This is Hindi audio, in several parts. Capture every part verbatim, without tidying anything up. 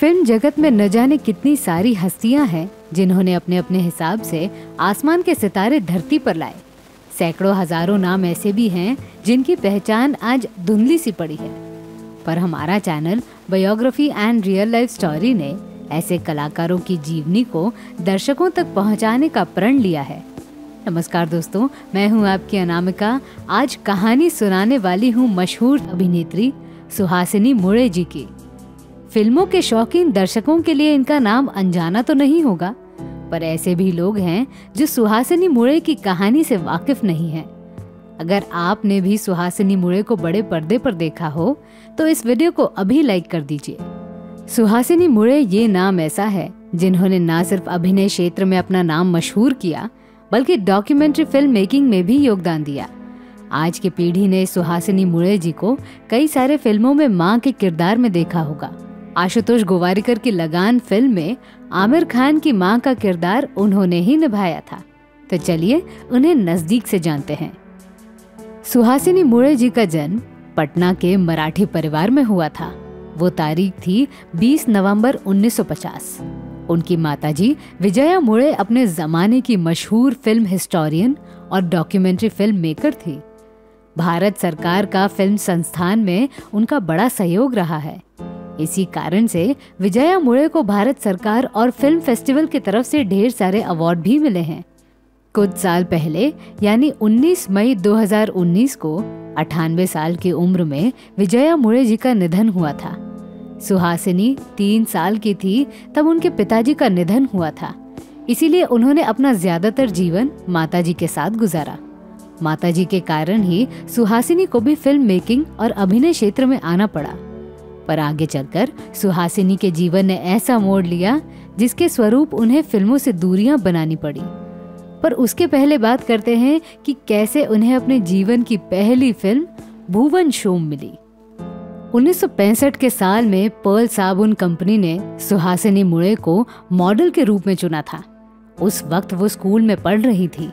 फिल्म जगत में न जाने कितनी सारी हस्तियां हैं जिन्होंने अपने अपने हिसाब से आसमान के सितारे धरती पर लाए। सैकड़ों हजारों नाम ऐसे भी हैं जिनकी पहचान आज धुंधली सी पड़ी है, पर हमारा channel biography and real life story ने ऐसे कलाकारों की जीवनी को दर्शकों तक पहुंचाने का प्रण लिया है। नमस्कार दोस्तों, मैं हूं आपकी अनामिका। आज कहानी सुनाने वाली हूं मशहूर अभिनेत्री सुहासिनी मुळे जी की। फिल्मों के शौकीन दर्शकों के लिए इनका नाम अनजाना तो नहीं होगा, पर ऐसे भी लोग हैं जो सुहासिनी मुळे की कहानी से वाकिफ नहीं हैं। अगर आपने भी सुहासिनी मुळे को बड़े पर्दे पर देखा हो तो इस वीडियो को अभी लाइक कर दीजिए। सुहासिनी मुळे ये नाम ऐसा है जिन्होंने ना सिर्फ अभिनय क्षेत्र में अपना नाम मशहूर किया बल्कि डॉक्यूमेंट्री फिल्म मेकिंग में भी योगदान दिया। आज की पीढ़ी ने सुहासिनी मुळे जी को कई सारे फिल्मों में माँ के किरदार में देखा होगा। आशुतोष गोवारिकर की लगान फिल्म में आमिर खान की मां का किरदार उन्होंने ही निभाया था। तो चलिए उन्हें नजदीक से जानते हैं। सुहासिनी मुळे जी का जन्म पटना के मराठी परिवार में हुआ था। वो तारीख थी बीस नवंबर उन्नीस सौ पचास। उनकी माताजी विजया मुळे अपने जमाने की मशहूर फिल्म हिस्टोरियन और डॉक्यूमेंट्री फिल्म मेकर थी। भारत सरकार का फिल्म संस्थान में उनका बड़ा सहयोग रहा है। इसी कारण से विजया मुळे को भारत सरकार और फिल्म फेस्टिवल की तरफ से ढेर सारे अवार्ड भी मिले हैं। कुछ साल पहले यानी उन्नीस मई दो हज़ार उन्नीस को अठानवे साल की उम्र में विजया मुळे जी का निधन हुआ था। सुहासिनी तीन साल की थी तब उनके पिताजी का निधन हुआ था, इसीलिए उन्होंने अपना ज्यादातर जीवन माताजी के साथ गुजारा। माताजी के कारण ही सुहासिनी को भी फिल्म मेकिंग और अभिनय क्षेत्र में आना पड़ा, पर आगे चलकर सुहासिनी के जीवन ने ऐसा मोड़ लिया जिसके स्वरूप उन्हें फिल्मों से दूरियां बनानी पड़ी। पर उसके पहले बात करते हैं कि कैसे उन्हें अपने जीवन की पहली फिल्म भुवन शोम मिली। उन्नीस सौ पैंसठ के साल में पर्ल साबुन कंपनी ने सुहासिनी मुळे को मॉडल के रूप में चुना था। उस वक्त वो स्कूल में पढ़ रही थी।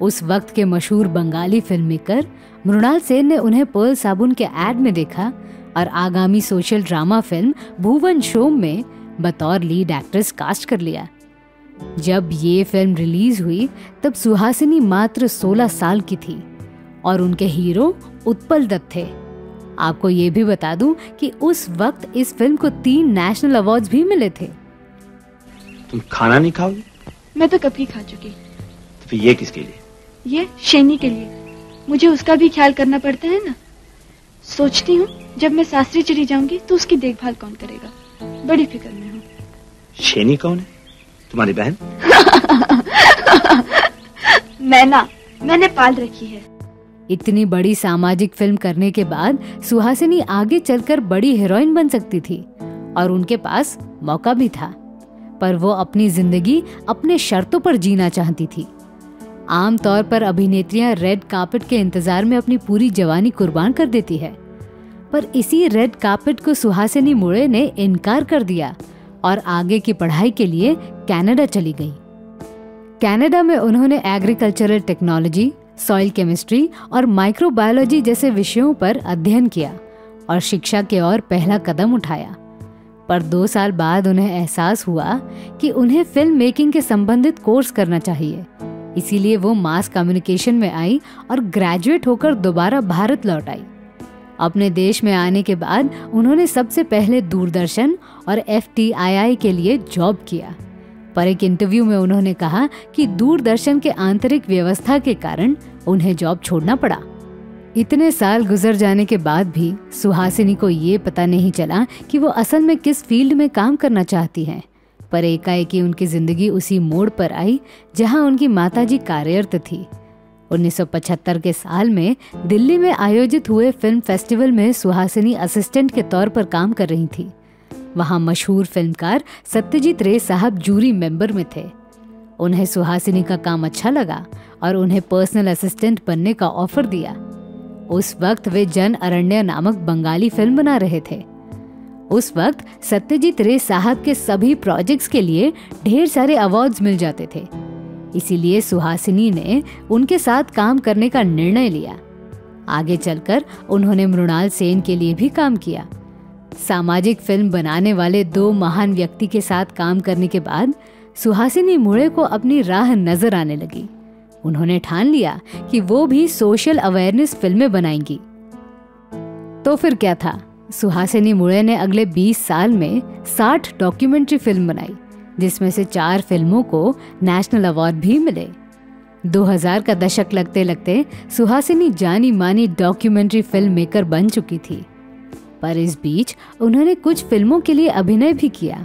उस वक्त के मशहूर बंगाली फिल्म मेकर मृणाल सेन ने उन्हें पर्ल साबुन के एड में देखा और आगामी social drama film Bhuvan Shome में बतौर लीड एक्ट्रेस कास्ट कर लिया। जब ये फिल्म रिलीज हुई तब सुहासिनी मात्र सोलह साल की थी और उनके हीरो उत्पल दत्त थे। आपको ये भी बता दूं कि उस वक्त इस फिल्म को तीन नेशनल अवार्ड्स भी मिले थे। तुम खाना नहीं खाओगी? मैं तो कब की खा चुकी। तो फिर ये किसके लिए? ये शैनी के लिए। मुझे उसका भी ख्याल करना पड़ता है ना। सोचती हूँ जब मैं सासरी चली जाऊंगी तो उसकी देखभाल कौन करेगा, बड़ी फिक्र में हूँ। शेनी कौन है? तुम्हारी बहन? मैना, मैंने पाल रखी है। इतनी बड़ी सामाजिक फिल्म करने के बाद सुहासिनी आगे चलकर बड़ी हीरोइन बन सकती थी और उनके पास मौका भी था, पर वो अपनी जिंदगी अपने शर्तों पर जीना चाहती थी। आमतौर पर अभिनेत्रियां रेड कार्पेट के इंतजार में अपनी पूरी जवानी कुर्बान कर देती है, पर इसी रेड कार्पेट को सुहासिनी मुळे ने इनकार कर दिया और आगे की पढ़ाई के लिए कनाडा चली गई। कनाडा में उन्होंने एग्रीकल्चरल टेक्नोलॉजी, सॉइल केमिस्ट्री और माइक्रोबायोलॉजी जैसे विषयों पर अध्ययन किया और शिक्षा की ओर पहला कदम उठाया। पर दो साल बाद उन्हें एहसास हुआ कि उन्हें फिल्म मेकिंग के संबंधित कोर्स करना चाहिए, इसीलिए वो मास कम्युनिकेशन में आई और ग्रेजुएट होकर दोबारा भारत लौट आई। अपने देश में आने के बाद उन्होंने सबसे पहले दूरदर्शन और एफ टी आई आई के लिए जॉब किया, पर एक इंटरव्यू में उन्होंने कहा कि दूरदर्शन के आंतरिक व्यवस्था के कारण उन्हें जॉब छोड़ना पड़ा। इतने साल गुजर जाने के बाद भी सुहासिनी को ये पता नहीं चला कि वो असल में किस फील्ड में काम करना चाहती हैं, पर एकाएकी उनकी जिंदगी उसी मोड़ पर आई जहां उनकी माताजी कार्यरत थी। उन्नीस सौ पचहत्तर के साल में दिल्ली में आयोजित हुए फिल्म फेस्टिवल में सुहासिनी असिस्टेंट के तौर पर काम कर रही थी। वहां मशहूर फिल्मकार सत्यजीत रे साहब जूरी मेंबर में थे। उन्हें सुहासिनी का काम अच्छा लगा और उन्हें पर्सनल असिस्टेंट बनने का ऑफर दिया। उस वक्त वे जन अरण्य नामक बंगाली फिल्म बना रहे थे। उस वक्त सत्यजीत रे साहब के सभी प्रोजेक्ट्स के लिए ढेर सारे अवार्ड्स मिल जाते थे, इसीलिए सुहासिनी ने उनके साथ काम करने का निर्णय लिया। आगे चलकर उन्होंने मृणाल सेन के लिए भी काम किया, सामाजिक फिल्म बनाने वाले दो महान व्यक्ति के साथ काम करने के बाद सुहासिनी मुळे को अपनी राह नजर आने लगी। उन्होंने ठान लिया कि वो भी सोशल अवेयरनेस फिल्में बनाएंगी। तो फिर क्या था, सुहासिनी मुळे ने अगले बीस साल में साठ डॉक्यूमेंट्री फिल्म बनाई, जिसमें से चार फिल्मों को नेशनल अवार्ड भी मिले। दो हज़ार का दशक लगते लगते सुहासिनी जानी मानी डॉक्यूमेंट्री फिल्म मेकर बन चुकी थी। पर इस बीच उन्होंने कुछ फिल्मों के लिए अभिनय भी किया।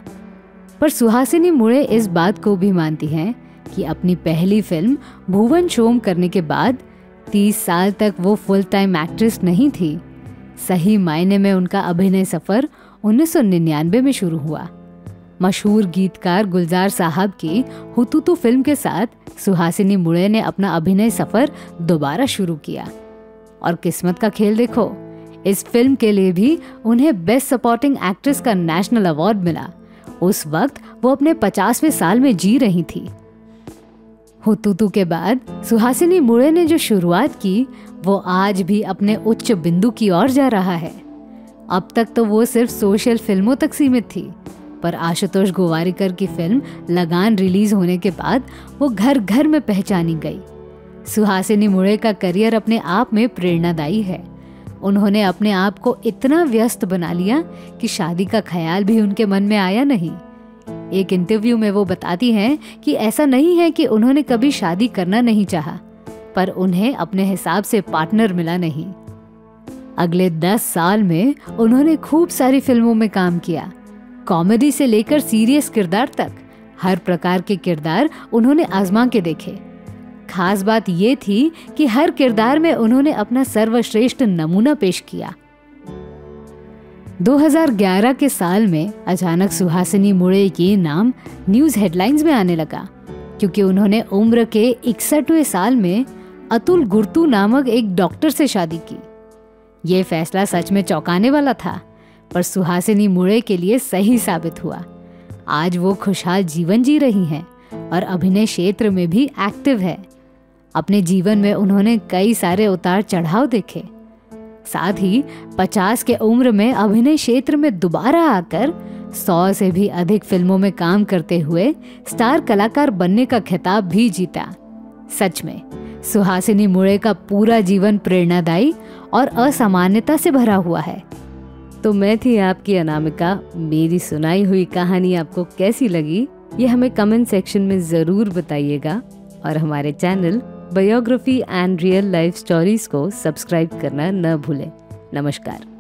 पर सुहासिनी मुळे इस बात को भी मानती हैं कि अपनी पहली फिल्म भुवन शोम करने के बाद तीस साल तक वो फुल टाइम एक्ट्रेस नहीं थी। सही मायने में उनका अभिनय सफ़र उन्नीस सौ निन्यानवे में शुरू हुआ। मशहूर गीतकार गुलजार साहब की हुतूतू फिल्म के साथ सुहासिनी मुळे ने अपना अभिनय सफ़र दोबारा शुरू किया। और किस्मत का खेल देखो, इस फिल्म के लिए भी उन्हें बेस्ट सपोर्टिंग एक्ट्रेस का नेशनल अवार्ड मिला। उस वक्त वो अपने पचासवें साल में जी रही थी। हुतूतू के बाद सुहासिनी मुळे ने जो शुरुआत की, वो आज भी अपने उच्च बिंदु की ओर जा रहा है। अब तक तो वो सिर्फ सोशल फिल्मों तक सीमित थी, पर आशुतोष गोवारिकर की फिल्म लगान रिलीज होने के बाद वो घर घर में पहचानी गई। सुहासिनी मुळे का करियर अपने आप में प्रेरणादायी है। उन्होंने अपने आप को इतना व्यस्त बना लिया कि शादी का ख्याल भी उनके मन में आया नहीं। एक इंटरव्यू में वो बताती हैं कि ऐसा नहीं है कि उन्होंने कभी शादी करना नहीं चाहा, पर उन्हें अपने हिसाब से पार्टनर मिला नहीं। अगले दस साल में उन्होंने खूब सारी फिल्मों में काम किया। कॉमेडी से लेकर सीरियस किरदार तक हर प्रकार के किरदार उन्होंने आजमा के देखे। खास बात ये थी कि हर किरदार में उन्होंने अपना सर्वश्रेष्ठ नमूना पेश किया। दो हज़ार ग्यारह के साल में अचानक सुहासिनी मुळे के नाम न्यूज़ हेडलाइंस में आने लगा, क्योंकि उन्होंने उम्र के इकसठवें साल में अतुल गुर्तु नामक एक डॉक्टर से शादी की। ये फैसला सच में चौंकाने वाला था, पर सुहासिनी मुळे के लिए सही साबित हुआ। आज वो खुशहाल जीवन जी रही हैं और अभिनय क्षेत्र में भी एक्टिव है। अपने जीवन में उन्होंने कई सारे उतार चढ़ाव देखे। साथ ही पचास के उम्र में अभिनय क्षेत्र में दोबारा आकर सौ से भी अधिक फिल्मों में काम करते हुए स्टार कलाकार बनने का खिताब भी जीता। सच में सुहासिनी मुळे का पूरा जीवन प्रेरणादायी और असामान्यता से भरा हुआ है। तो मैं थी आपकी अनामिका। मेरी सुनाई हुई कहानी आपको कैसी लगी, ये हमें कमेंट सेक्शन में ज़रूर बताइएगा। और हमारे channel biography and real life stories को सब्सक्राइब करना न भूलें। नमस्कार।